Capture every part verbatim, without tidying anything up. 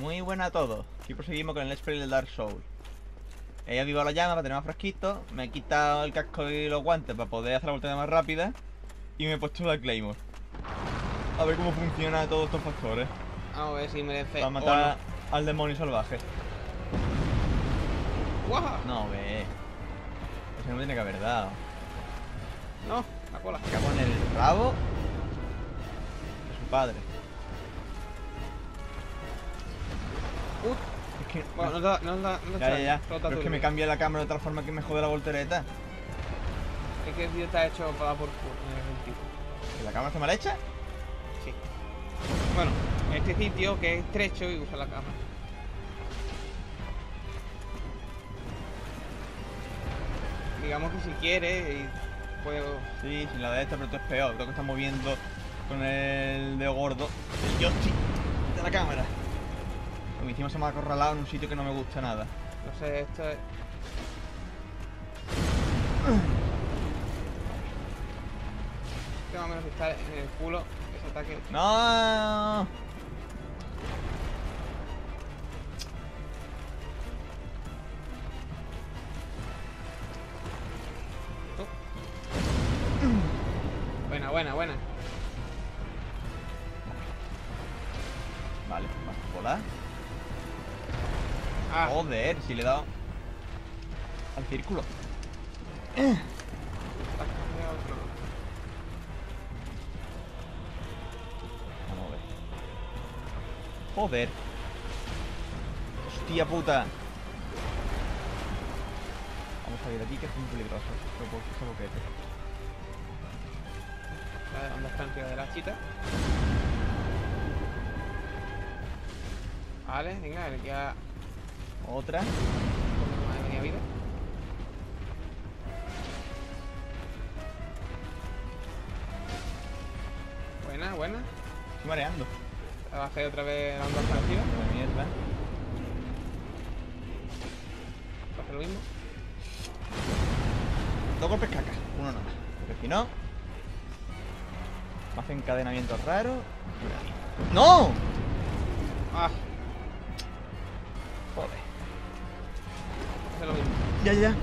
Muy buena a todos. Aquí proseguimos con el let's play del Dark Souls. He avivado la llama para tener más fresquito. Me he quitado el casco y los guantes para poder hacer la vuelta más rápida. Y me he puesto la Claymore. A ver cómo funciona todos estos factores. A ver si merece. Para matar no. al demonio salvaje. ¡Wow! No, ve. Eso no me tiene que haber dado. No, la cola. Me cago en el rabo de su padre. Uh, es que... Bueno, no da, no da, no da, ya, ya, ya. Pero es que me cambia la cámara de tal forma que me jode la voltereta. Es que el vídeo está hecho para por culo. ¿La cámara está mal hecha? Sí. Bueno, este sitio que es estrecho y usa la cámara. Digamos que si quieres y puedo... Sí, si la de esta, pero esto es peor. Creo que está moviendo con el dedo gordo el joystick de la cámara. Porque encima se me ha acorralado en un sitio que no me gusta nada. No sé, esto es... Este más o menos está en el culo ese ataque. ¡No! Oh. Buena, buena, buena. Vale, vamos a volar. Ah. Joder, si le he dado al círculo. Vamos a ver. Joder. Hostia puta. Vamos a ver aquí que es muy peligroso. Este boquete. Vale, ¿dónde está el tío de la chita? Vale, venga, el que ha... Otra. Madre mía, vida. Buena, buena. Estoy mareando. Bajé otra vez dando la partida. La mierda. Hace lo mismo. Dos golpes caca. Uno no. Porque si no... Me hace encadenamiento raro. ¡No! Ah. Joder. Lo mismo. Ya, ya, ya.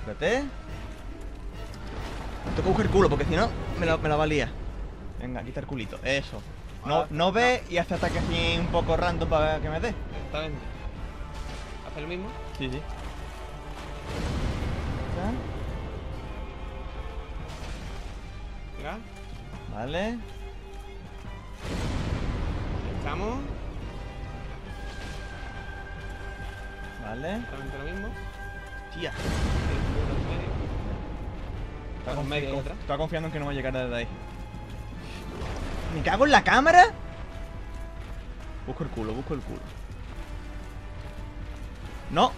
Espérate. Me toca buscar el culo porque si no me la, me la valía. Venga, quita el culito. Eso. No, ah, no ve no. Y hace ataque así un poco random para ver que me dé. Exactamente. ¿Hace lo mismo? Sí, sí. Venga. Vale. Estamos. Vale. Exactamente lo mismo. Tía. Está, confi medio conf otra. Está confiando en que no va a llegar desde ahí. ¿Me cago en la cámara? Busco el culo, busco el culo. No.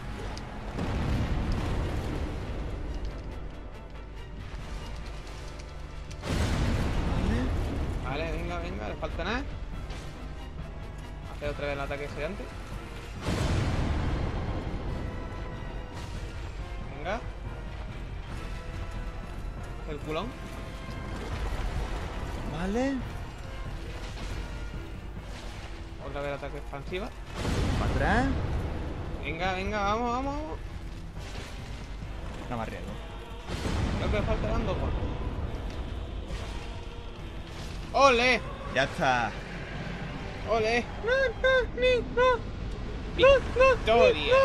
Vale, vale, venga, venga, le falta nada. Hace otra vez el ataque gigante. El culón. Vale. Otra vez ataque expansiva. Para atrás. Venga, venga, vamos, vamos, vamos. No me arriesgo. Creo que me faltan dos golpes. ¡Ole! Ya está. ¡Ole! ¡No, no, ni, no! ¡Victoria!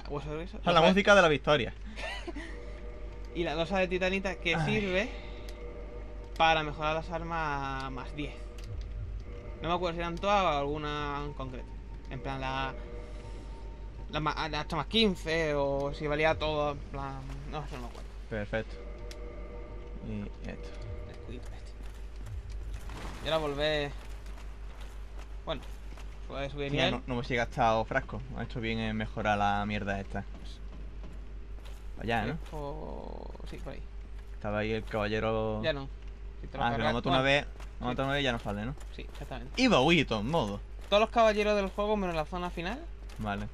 Esa es la música de la victoria. Y la losa de titanita que Ay. sirve para mejorar las armas más diez. No me acuerdo si eran todas o alguna en concreto. En plan la... la, la, la hasta más quince o si valía todo. En plan... No, eso no me acuerdo. Perfecto. Y esto. Escudito este. Y ahora volver... Bueno, puede subir bien. No, no me he gastado frasco. Ha hecho bien en mejorar la mierda esta. Allá, ¿no? O... Sí, por ahí. Estaba ahí el caballero. Ya no. Si te lo ah, que lo mato una vez. Lo mato una vez y ya no sale, ¿no? Sí, exactamente. Iba a huir, todo en modo. Todos los caballeros del juego menos la zona final. Vale.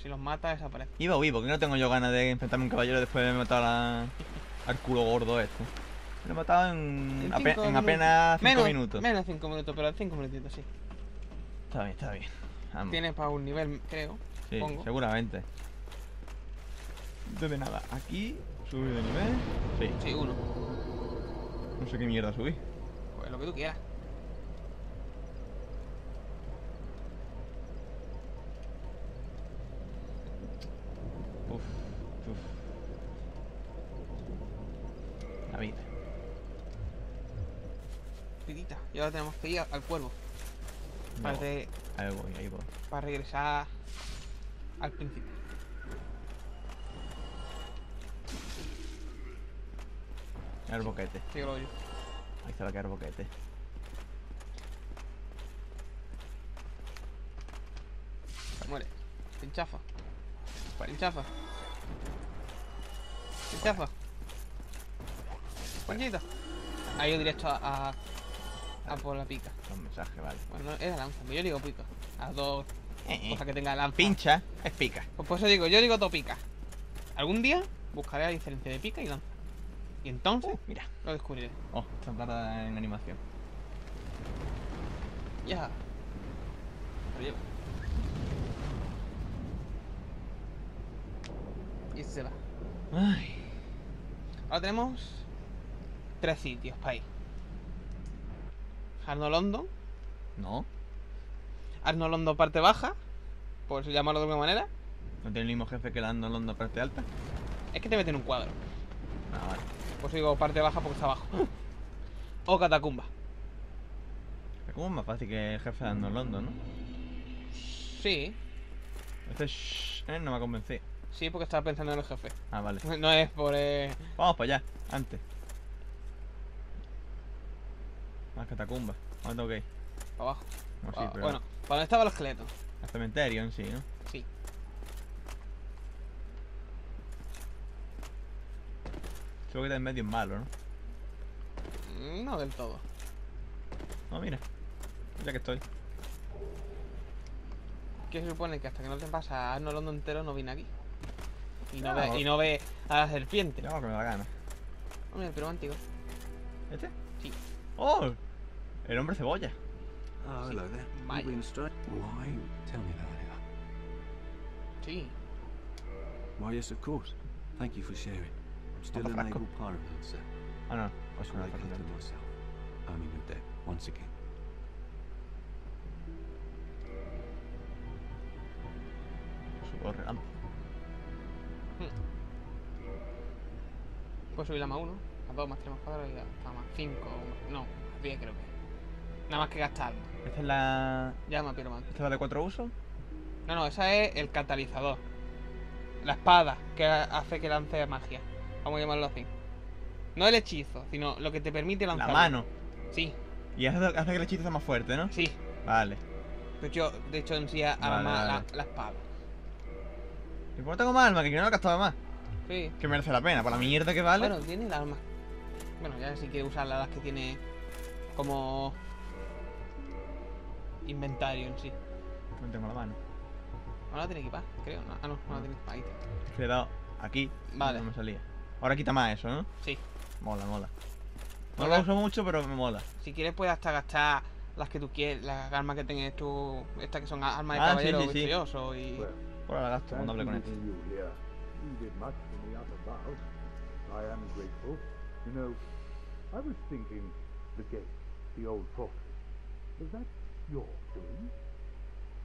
Si los mata, desaparece. Iba a huir, porque no tengo yo ganas de enfrentarme a un caballero después de matar a... al culo gordo este. Lo he matado en, en, cinco en apenas cinco minutos. Menos cinco minutos, pero cinco minutitos sí. Está bien, está bien. Vamos. Tienes para un nivel, creo. Sí, pongo. Seguramente. Entonces nada, aquí subir de nivel. Sí. Sí, uno. No sé qué mierda subí. Pues lo que tú quieras. Uf, uf. La vida. Vidita. Y ahora tenemos que ir al cuervo. No. Para de... Ahí voy, ahí voy. Para regresar al principio. El boquete. Sí, lo oigo. Ahí se va a quedar el boquete. Muere. Pinchafa. Pinchafa. Pinchafa. Pinchita. Ahí yo directo a, a, a por la pica. Un mensaje, vale. Bueno, es la lanza. Yo digo pica. A dos eh, cosas que tenga lanza. Pincha es pica. Pues por eso digo, yo digo todo pica. Algún día buscaré la diferencia de pica y lanza. Y entonces, uh, mira, lo descubriré. Oh, está parada en animación. Ya. Lo llevo. Y se va. Ay. Ahora tenemos tres sitios para ir. Anor Londo. No. Anor Londo parte baja, por llamarlo de alguna manera. ¿No tiene el mismo jefe que el Anor Londo parte alta? Es que te meten un cuadro. Ah, vale. Pues digo parte baja porque está abajo. O Catacumba. Catacumba es más fácil que el jefe de Anor Londo, ¿no? Sí. Este shh, eh, no me ha convencido. Sí, porque estaba pensando en el jefe. Ah, vale. No es por... Eh... Vamos para allá, antes. Más Catacumba. ¿Dónde tengo que ir? Para abajo. No, pa sí, pero... Bueno, para donde estaba el esqueleto. El cementerio en sí, ¿no? Sí. Creo que está en medio es malo, ¿no? No del todo. No, mira. Ya que estoy. ¿Qué se supone? Que hasta que no te pasa Anor Londo entero no viene aquí. Y no, no, ve, no. Y no ve a la serpiente. No, que me da gana. Hombre, el perú antiguo. ¿Este? Sí. ¡Oh! El hombre cebolla. Ah, hola, ¿verdad? Vaya. Sí. Why, yes, of course. Thank you for sharing. Still unable part of it, sir. Oh no, I should have done it myself. I'm even dead once again. Puedo subir la más uno, a dos, más tres, más cuatro, y hasta más cinco, no, diez creo que. Nada más que gastar. Esta es la... Ya me pierdo más. ¿Esta es la de cuatro usos? No, no, esa es el catalizador. La espada que hace que lance magia. Vamos a llamarlo así. No el hechizo, sino lo que te permite lanzar. La mano. Sí. Y hace, hace que el hechizo sea más fuerte, ¿no? Sí. Vale. Pero yo, de hecho, en sí vale, arma vale. La, la espada. ¿Y por qué tengo más alma? Que yo no lo he gastado más. Sí. Que merece la pena, por la mierda que vale. Bueno, tiene el arma. Bueno, ya sí que usar las que tiene como inventario en sí. No tengo la mano. No la tiene equipada, creo. No, ah, no, no la tiene equipada. Es que le he dado aquí. Vale. No me salía. Ahora quita más eso, ¿no? Sí. Mola, mola. No Hola. Lo uso mucho, pero me mola. Si quieres puedes hasta gastar las que tú quieres, las armas que tengas tú, estas que son armas de ah, caballero sí, sí, vicioso sí. Y... Ahora la gasto cuando hable con este.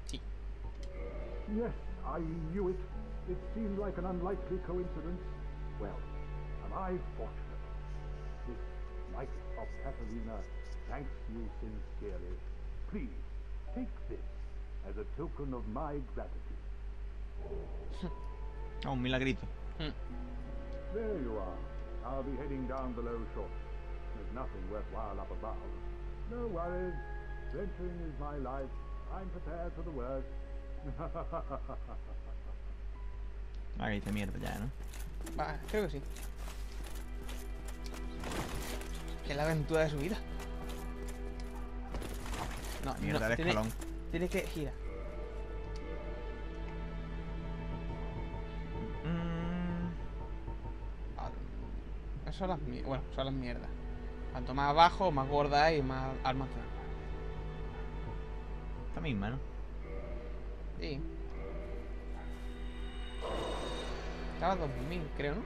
Sí. Yes, I knew it. It seemed like an unlikely coincidence. Well, am I fortunate? This Knight of Catarina thanks you sincerely. Please, take this as a token of my gratitude. Oh, un milagrito. Hmm. There you are. I'll be heading down below shortly. There's nothing worthwhile up above. No worries. Venturing is my life. I'm prepared for the worst. Ahí te mierda ya, ¿no? Vale, creo que sí. Que es la aventura de su vida. No, mierda, no, tienes tiene que girar. Mm. Vale. Esas son las mierdas. Bueno, son las mierdas. Cuanto más abajo, más gorda y más armas. Está misma, ¿no? Sí. Estaba dos mil, creo, ¿no?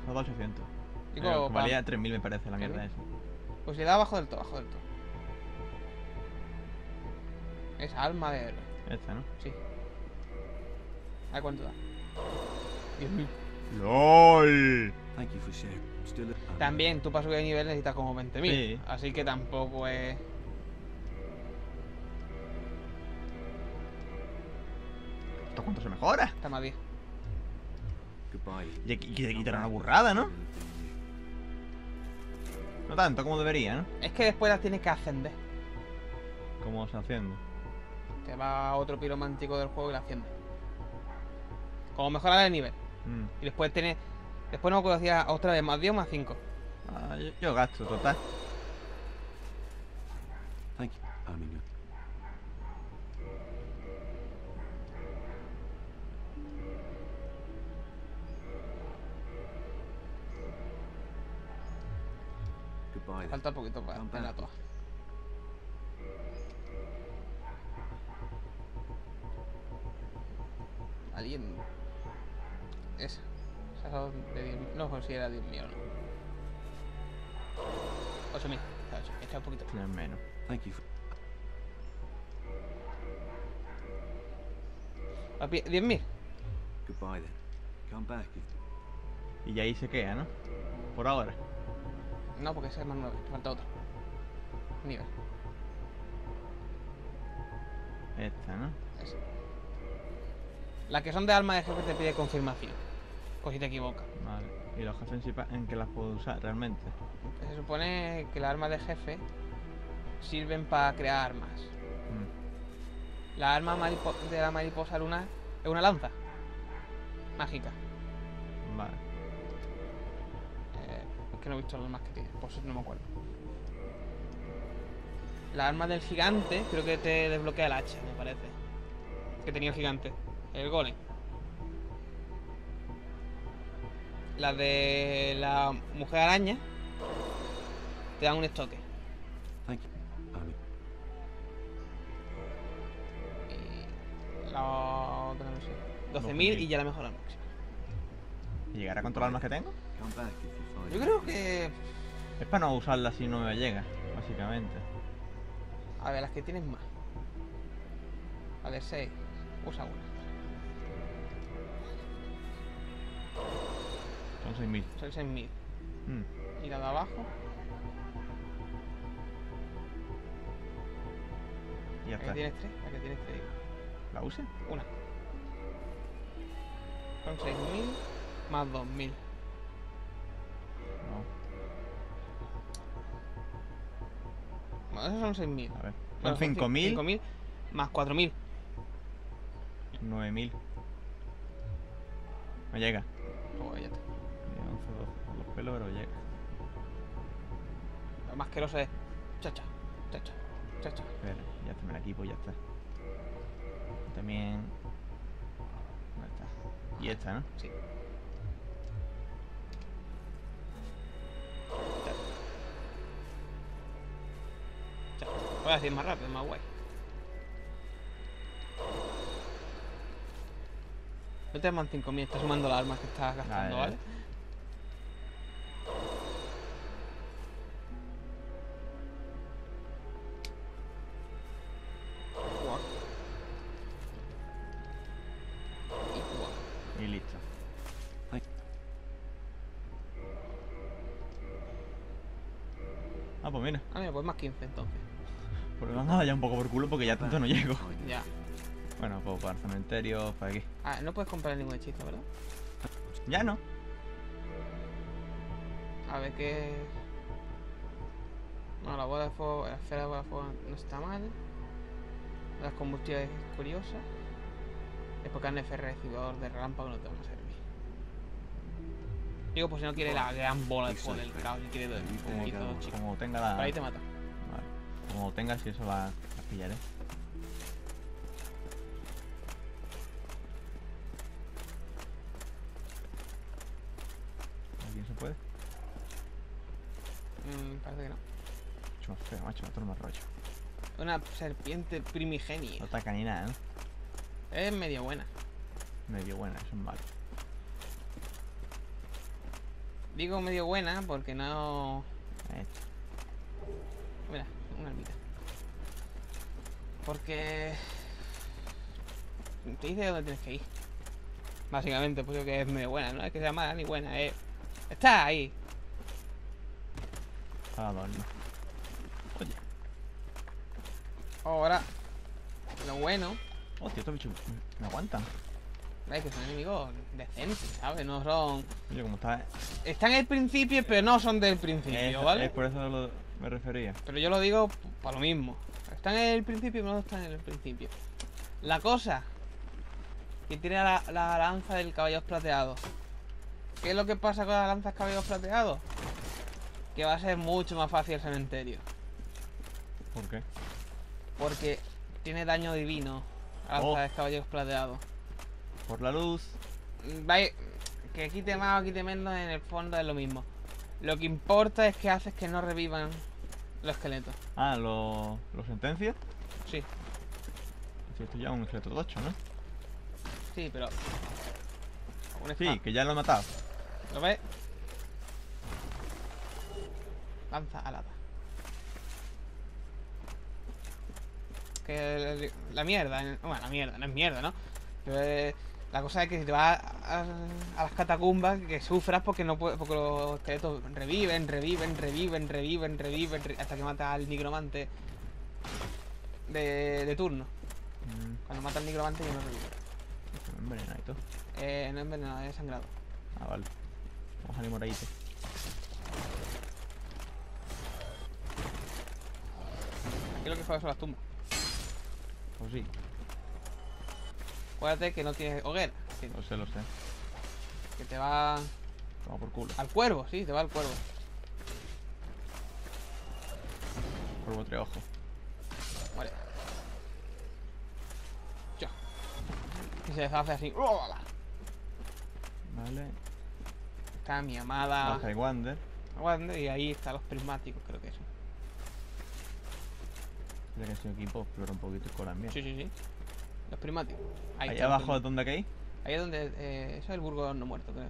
Estaba ochocientos. Digo, valía tres mil, me parece, la mierda esa. Pues le da abajo del todo, abajo del todo. Es alma de héroe. Esta, ¿no? Sí. ¿A cuánto da? diez mil. ¡Lol! También, tú para subir de nivel necesitas como veinte mil. Sí. Así que tampoco es... ¿Esto cuánto se mejora? Está más diez. Y aquí te quitarán una burrada, ¿no? No tanto como debería, ¿no? Es que después las tienes que ascender. ¿Cómo se asciende? Te va a otro piromántico del juego y la asciende. Como mejorar el nivel. Mm. Y después tenés... Después no conocías otra vez más diez o más cinco. Ah, yo, yo gasto, total. Thank you. Ah, falta poquito para tenerla toda. Alguien... Esa. Esa de no considera diez mil, ¿no? ocho mil. Echa un poquito. No, menos. Thank you. diez mil. Goodbye then. Come back. Y ahí se queda, ¿no? Por ahora. No, porque ese es más nuevo, falta otro nivel. Esta, ¿no? Esa. La que son de alma de jefe te pide confirmación, por si te equivocas. Vale. ¿Y los jefes en qué las puedo usar realmente? Se supone que las armas de jefe sirven para crear armas. Mm. La arma de la mariposa lunar es una lanza mágica. Vale. No he visto los más que tiene, por eso no me acuerdo. La arma del gigante, creo que te desbloquea el hacha, me parece. Que tenía el gigante, el golem. La de la mujer araña te dan un estoque. Y la otra no sé. doce mil y ya la mejora máxima. ¿Llegará con todas las armas que tengo? Yo creo que... Es para no usarla si no me llega, básicamente. A ver, las que tienes más. A ver, seis. Usa una. Son seis mil. Son seis mil. Mm. Y la de abajo. Y hasta. La que tienes tres. La que tienes tres. ¿La use? Una. Son seis mil más dos mil. Esos son seis mil. A ver. Son cinco mil. cinco mil más cuatro mil. nueve mil. No llega. Oh, ya está. once, doce. Los pelos, pero llega. Lo más asqueroso es. Chacha, chacha, chacha. Espera, ya está, me la equipo, ya está. También. No está. Y esta, ¿no? Sí. Voy a decir más rápido, más guay. No te man cinco mil, está sumando las armas que estás gastando, ¿vale? ¿Vale? Y listo. Ah, pues mira. Ah, mira, pues más quince entonces. Pues me han dado ya un poco por culo porque ya tanto no llego. Ya. Bueno, pues para el cementerio, para aquí. Ah, no puedes comprar ningún hechizo, ¿verdad? Ya no. A ver qué... Bueno, la bola de fuego, la esfera de bola de fuego no está mal. Las combustibles curiosas. Es porque el F R recibidor de relámpago no te van a servir. Digo, pues si no quiere la gran bola de fuego del caos, si quiere el hechizo chico. Como tenga la... Por ahí te mata. Como tengas y eso la, la pillaré. ¿Aquí se puede? Mm, parece que no. Mucho más feo, macho, otro más rollo. Una serpiente primigenia. Otra canina, ¿eh? Es medio buena. Medio buena, es un malo. Digo medio buena porque no... Eh. Mira, una almita. Porque... te dice dónde tienes que ir. Básicamente, pues yo que es medio buena, no es que sea mala ni buena, es... ¡Está ahí! Ah, vale. Oye. Ahora, lo bueno... Hostia, estos bichos me aguantan. Es que son enemigos decentes, ¿sabes? No son... Oye, ¿cómo está? Están al principio, pero no son del principio, es, ¿vale? Es por eso no lo... me refería. Pero yo lo digo para lo mismo. Están en el principio, pero no están en el principio. La cosa... que tiene la, la lanza del caballero plateado. ¿Qué es lo que pasa con las lanzas caballeros plateados? Que va a ser mucho más fácil el cementerio. ¿Por qué? Porque tiene daño divino a oh. Lanzas de caballeros plateados. Por la luz. Vai, que quite más o quite menos, en el fondo es lo mismo. Lo que importa es que haces que no revivan los esqueletos. Ah, ¿lo, lo sentencia? Sí. Esto ya es un esqueleto de ocho, ¿no? Sí, pero... Sí, que ya lo he matado. ¿Lo ves? Lanza alada. Que la mierda, bueno, la mierda, no es mierda, ¿no? Pero la cosa es que si te vas a, a, a las catacumbas, que sufras porque no puedes, porque los esqueletos reviven, reviven, reviven, reviven, reviven, reviven hasta que mata al nigromante de, de turno. Mm. Cuando mata al nigromante ya no revive. Envenenado y todo. Eh, no envenenado, es sangrado. Ah, vale. Vamos a animar ahí. Aquí lo que juegas son las tumbas. Pues sí. Acuérdate que no tienes hoguera. Sí. Lo sé, lo sé. Que te va... Toma por culo. Al cuervo, sí, te va al cuervo. Cuervo tres ojos. Muere. Y se deshace así. Vale. Está mi amada. Baja el Wander. Wander. Y ahí están los prismáticos, creo que eso. Ya que estoy aquí, puedo explorar un poquito con la mierda. Sí, sí, sí. Los prismáticos. Ahí, ahí abajo, el... ¿dónde caí? Ahí es donde. Eh, eso es el burgo no muerto, creo.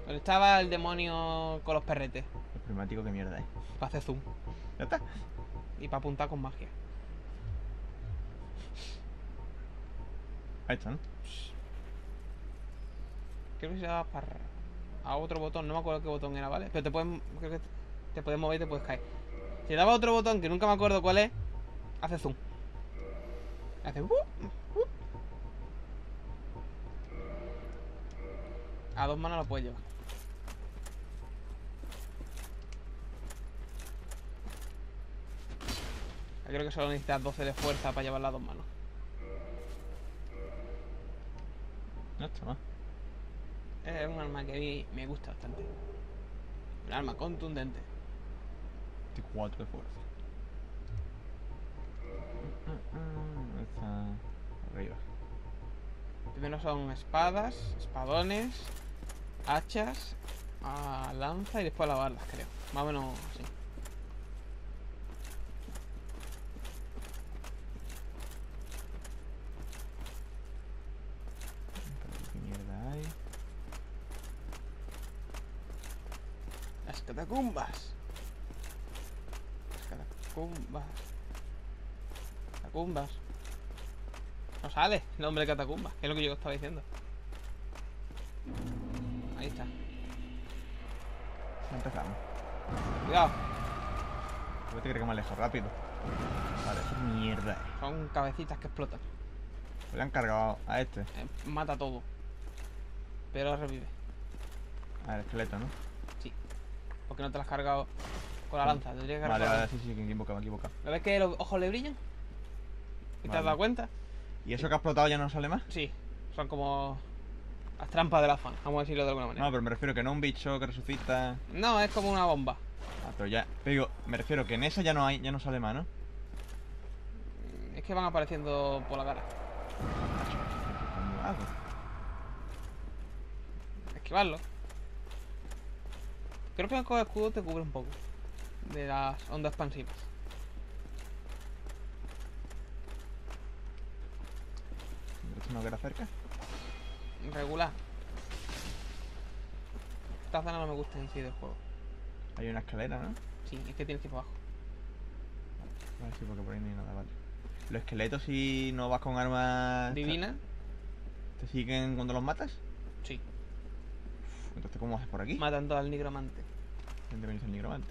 Donde estaba el demonio con los perretes. Los prismáticos, qué mierda, eh. Para hacer zoom. Ya está. Y para apuntar con magia. Ahí está, ¿no? Creo que se daba para... a otro botón, no me acuerdo qué botón era, ¿vale? Pero te puedes... creo que te puedes mover y te puedes caer. Si daba otro botón, que nunca me acuerdo cuál es, hace zoom. Hace... Uh, uh. A dos manos lo puedes llevar. Yo creo que solo necesitas doce de fuerza para llevarla a dos manos. No está mal. Es un arma que a mí me gusta bastante. Un arma contundente. veinticuatro de fuerza. Está arriba. Primero son espadas, espadones, hachas, a lanza y después a la barda, creo. Más o menos así. Catacumbas. Catacumbas. Catacumbas. No sale el nombre de catacumbas, que es lo que yo estaba diciendo. Ahí está. Empezamos. Cuidado. Voy a tener que me alejo rápido. Vale, eso es mierda. Son cabecitas que explotan. Pues le han cargado a este. Eh, mata todo. Pero revive. A ver, esqueleto, ¿no? Porque no te las has cargado con la lanza, tendría que cargarla. Vale, vale, sí, sí, que me equivoco, me equivoco. ¿No ves que los ojos le brillan? ¿Y vale. Te has dado cuenta? ¿Y eso que ha explotado ya no sale más? Sí, son como las trampas de la fan, vamos a decirlo de alguna manera. No, pero me refiero que no un bicho que resucita. No, es como una bomba. Ah, pero ya. Pero digo, me refiero que en esa ya no hay, ya no sale más, ¿no? Es que van apareciendo por la cara. Esquivarlo. Creo que con el escudo te cubre un poco de las ondas expansivas. ¿No queda cerca? Regular. Esta zona no me gusta en sí del juego. Hay una escalera, ¿no? Sí, es que tienes que ir para abajo. Vale, sí, porque por ahí no hay nada, vale. ¿Los esqueletos si no vas con armas divinas? ¿Te siguen cuando los matas? Sí. Uf, entonces, ¿cómo haces por aquí? Matando al nigromante. ¿Dónde venís al nigromante?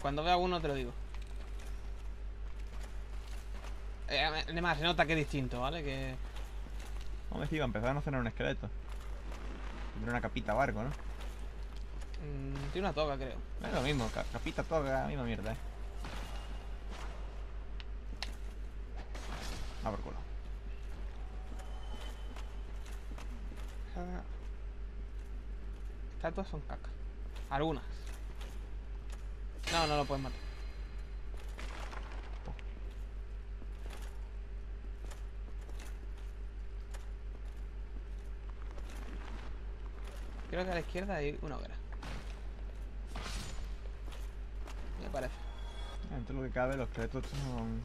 Cuando vea uno te lo digo. Eh, además, se nota que es distinto, ¿vale? Que... Hombre, si iba a empezar a no cenar un esqueleto. Tendrá una capita barco, ¿no? Mm, tiene una toga, creo. Es lo mismo, ca capita, toga, misma mierda, eh. Ah, por culo. Estatuas son caca. Algunas. No, no lo puedes matar. Creo que a la izquierda hay una hoguera. Me parece. Entre lo que cabe, los esqueletos son...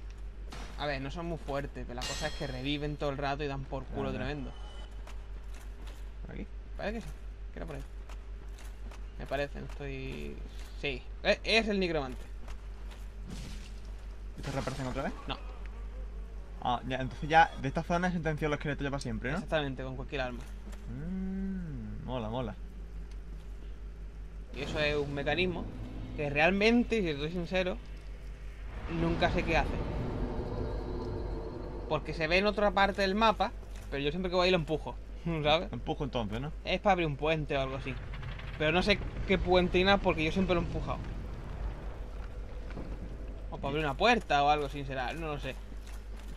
A ver, no son muy fuertes, pero la cosa es que reviven todo el rato y dan por culo tremendo. ¿Por aquí? Parece que sí. Creo por ahí. Me parece, no estoy... Sí. Es, es el nigromante. ¿Y te reaparecen otra vez? No. Ah, ya, entonces ya de esta zona se sentencian los esqueletos ya para siempre, ¿no? Exactamente, con cualquier arma. Mmm, mola, mola. Y eso es un mecanismo que realmente, si estoy sincero, nunca sé qué hace. Porque se ve en otra parte del mapa, pero yo siempre que voy ahí lo empujo, ¿sabes? Empujo entonces, ¿no? Es para abrir un puente o algo así. Pero no sé qué puentina porque yo siempre lo he empujado. O para abrir una puerta o algo, sin será, no lo sé.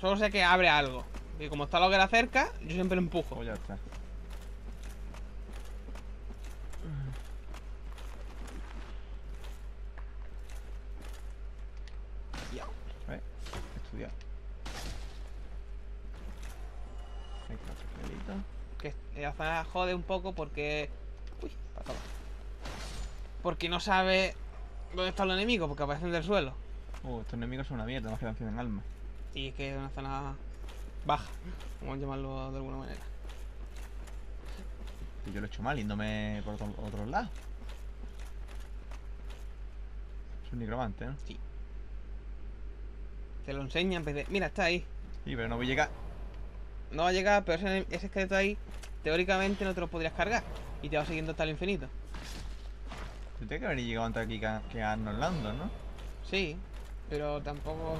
Solo sé que abre algo. Y como está la hoguera cerca, yo siempre lo empujo. Oh, ya está. Ya. ¿Eh? Estudiar. Que la zona jode un poco porque... Uy, para abajo. Porque no sabe dónde están los enemigos, porque aparecen del suelo. Uh, estos enemigos son una mierda, más que canción en alma. Sí, es que es una zona baja, vamos a llamarlo de alguna manera. Yo lo he hecho mal, yéndome por otro, otro lado. Es un nigromante, ¿no? Sí. Te lo enseñan, pero... Mira, está ahí. Sí, pero no voy a llegar. No va a llegar, pero ese, ese esqueleto ahí, teóricamente no te lo podrías cargar. Y te va siguiendo hasta el infinito. Tú tienes que haber llegado antes aquí que a Anor Londo, ¿no? Sí, pero tampoco...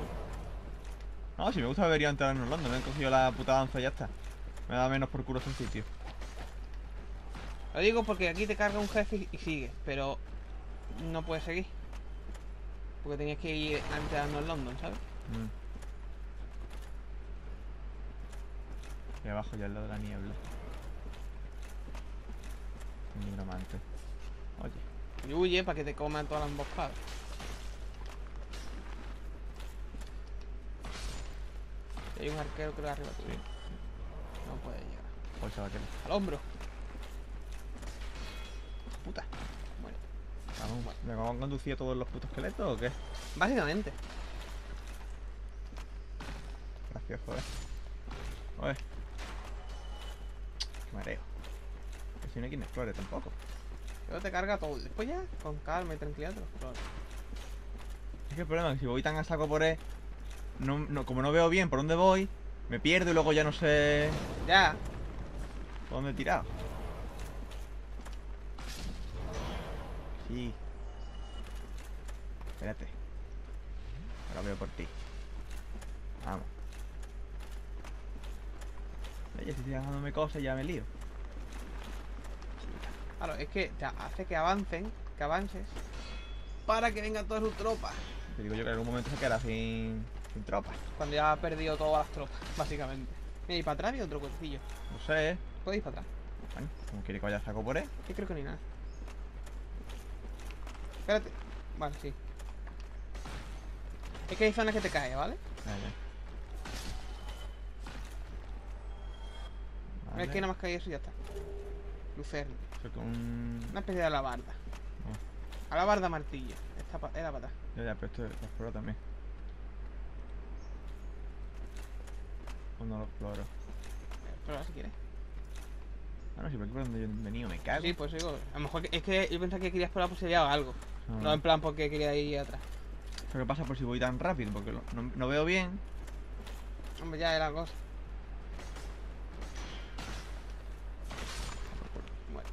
No, si me gusta haber ido antes a Anor Londo, me he cogido la puta danza y ya está. Me da menos por culo este sitio. Lo digo porque aquí te carga un jefe y sigue, pero no puedes seguir. Porque tenías que ir antes a Anor Londo, ¿sabes? Mm. Y abajo ya al lado de la niebla. Un nigromante. Oye. Y huye para que te coman todas las emboscadas. Hay un arquero creo arriba tuyo. Sí. No puede llegar. Pues se va a querer. Al hombro. Puta. Bueno. Vamos, bueno. ¿Me vamos a conducir a todos los putos esqueletos o qué? Básicamente. Gracias, joder. Oye. Mareo. Que si no hay quien explore tampoco. Pero te carga todo. Después ya, con calma y tranquilidad te lo explores. Es que el problema es que si voy tan a saco por él, no, no, como no veo bien por dónde voy, me pierdo y luego ya no sé... Ya. ¿Por dónde he tirado? Sí. Espérate. Ahora veo por ti. Vamos. Ya si estoy dejándome cosas ya me lío. Claro, es que te hace que avancen, que avances, para que vengan todas sus tropas. Te digo yo que en algún momento se quedará sin, sin tropas. Cuando ya ha perdido todas las tropas, básicamente. Mira, ¿y para atrás hay otro cuercillo? No sé. ¿Puedes ir para atrás? Bueno, ¿cómo quiere que vaya a saco por él? Yo creo que ni nada. Espérate. Vale, sí. Es que hay zonas que te cae, ¿vale? Vale. Vale. Es que nada más cae eso y ya está. Lucerna. Con... Una especie de alabarda. Oh. Alabarda martillo. Esta es la pata. Ya, ya, pero esto lo exploro también. O no lo exploro. Explora si quieres. Ah, no, si por aquí por donde yo he venido me cago. Sí, pues digo, a lo mejor es que yo pensaba que quería explorar por si había algo. No, no en plan porque quería ir atrás. Pero pasa por si voy tan rápido, porque lo, no, no veo bien. Hombre, ya era cosa. Bueno.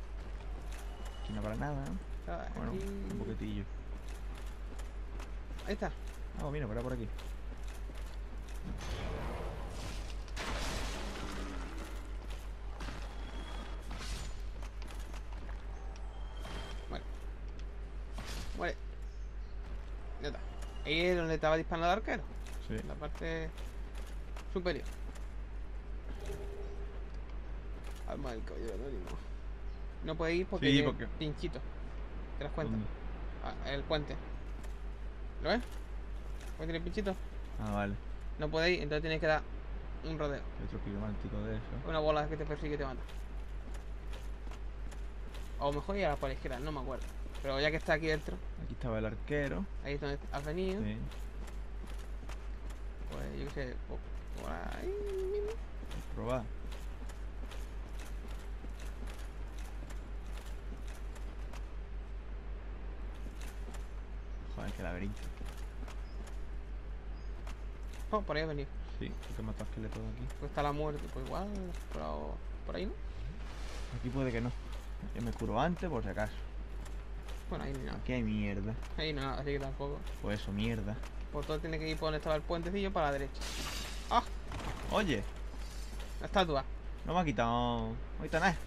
Aquí no habrá nada, ¿no? Aquí... Bueno, un poquitillo. Ahí está. Ah, oh, mira, para por aquí. Bueno. Bueno. Ya está. Ahí es donde estaba disparando el arquero. Sí. La parte... superior. Alma del caballero anónimo. No puede ir porque sí, es porque... pinchito. ¿Te das cuenta? Ah, el puente. ¿Lo ves? ¿Puede tener pinchito? Ah, vale. No puede ir, entonces tienes que dar un rodeo. Otro kilomático de eso. Una bola que te persigue y te mata. O mejor ir a la por la izquierda, no me acuerdo. Pero ya que está aquí dentro. Aquí estaba el arquero. Ahí es donde has venido. Sí. Pues yo qué sé. Por ahí mismo. Probar. Joder, qué laberinto. Oh, por ahí has venido. Sí, porque he matado esqueletos aquí. Pues está la muerte, pues igual. Por, por ahí, ¿no? Aquí puede que no. Yo me curo antes, por si acaso. Bueno, ahí no hay nada. Aquí hay mierda. Ahí no, así que tampoco. Pues eso, mierda. Pues todo tiene que ir por donde estaba el puentecillo para la derecha. ¡Ah! Oye. La estatua. No me ha quitado. No me ha quitado nada.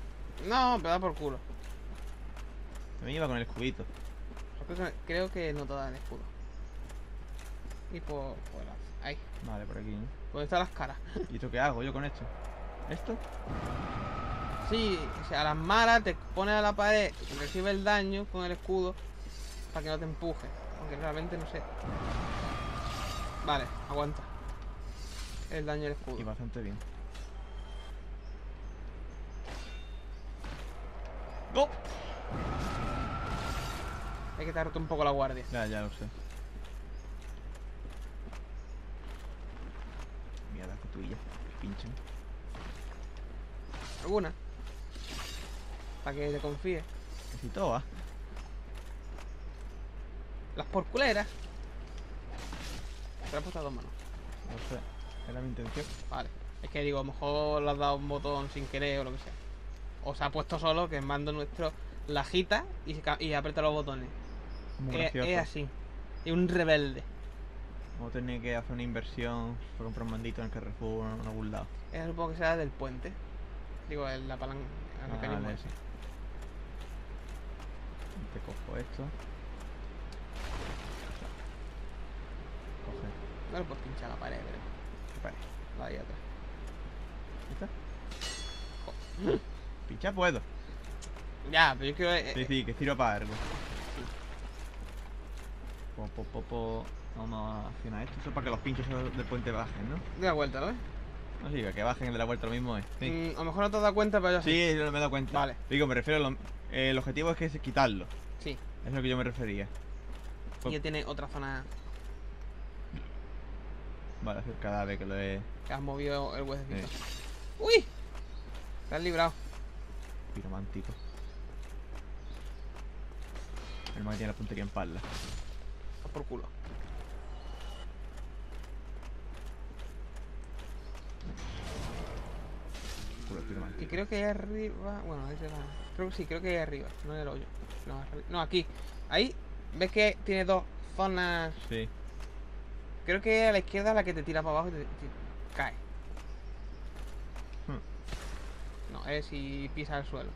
No, pero da por culo. Me iba con el escudito. Creo que no te dan el escudo. Y por... por ahí. Vale, por aquí. ¿Dónde están las caras? ¿Y esto qué hago yo con esto? ¿Esto? Sí, o sea, a las malas te pones a la pared y recibes el daño con el escudo para que no te empuje. Aunque realmente no sé. Vale, aguanta. El daño del escudo. Y bastante bien. ¡Go! Hay que te ha roto un poco la guardia. Ya, ya lo sé. Mierda, que tuya. Pinche. ¿Alguna? Para que te confíes. Casi todas. Las porculeras. Te las he puesto a dos manos. No sé. Era mi intención. Vale. Es que digo, a lo mejor le has dado un botón sin querer o lo que sea. O se ha puesto solo que el mando nuestro la agita y, se y aprieta los botones. Es, es así. Es un rebelde. Vamos a tener que hacer una inversión para comprar un mandito en el Carrefour o en algún lado. Es supongo que sea del puente. Digo, el, la palanca. El ah, mecanismo vale, ese. Te cojo esto. Coge. No lo puedes pinchar la pared, pero. Vale. Ahí atrás. ¿Está? Oh. Pinchar puedo. Ya, pero yo quiero... Eh, sí, sí, que tiro para algo. Sí. Po, po, po, po. Vamos a accionar esto. Eso es para que los pinchos del puente bajen, ¿no? De la vuelta, ¿lo ves? No, sí, que bajen de la vuelta lo mismo es. Sí. Mm, a lo mejor no te has dado cuenta, pero yo sí. Sí, yo no me he dado cuenta. Vale. Digo, me refiero a lo, eh, el objetivo es que es quitarlo. Sí. Es lo que yo me refería. Pues... ya tiene otra zona... Vale, hacer cada vez que lo he... Que has movido el huesecito. Sí. ¡Uy! Te has librado. Piromántico. El man tiene la puntería en pala. Está por culo. Culo piromántico. Y creo que ahí arriba... Bueno, ahí se va... Creo que sí, creo que ahí arriba. No era el hoyo. No, no, aquí. Ahí, ves que tiene dos zonas... Sí. Creo que a la izquierda es la que te tira para abajo y te, te, te cae. Hmm. No, es si pisas el suelo.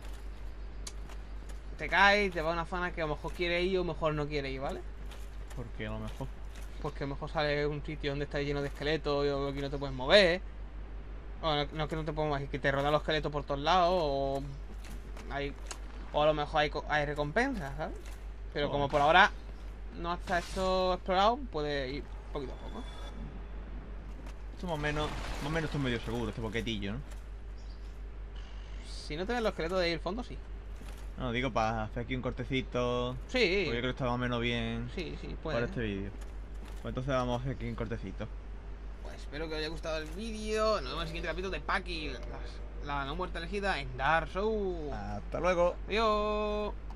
Te cae y te va a una zona que a lo mejor quiere ir o mejor no quiere ir, ¿vale? ¿Por qué a lo mejor? Porque a lo mejor sale un sitio donde está lleno de esqueletos y que no te puedes mover. O no, no que no te puedes mover, es que te rodean los esqueletos por todos lados o... Hay, o a lo mejor hay, hay recompensas, ¿sabes? Pero oh. Como por ahora no está esto explorado, puede ir... poquito a poco. Esto más o menos, más o menos esto es medio seguro, este boquetillo, ¿no? Si no te ves los esqueletos de ahí el fondo, sí. No, digo para hacer aquí un cortecito. Sí. Pues yo creo que está más o menos bien. Sí, sí, puede. Para este vídeo. Pues entonces vamos a hacer aquí un cortecito. Pues espero que os haya gustado el vídeo. Nos vemos en el siguiente capítulo de Paki, la no muerta elegida en Dark Souls. Hasta luego. Adiós.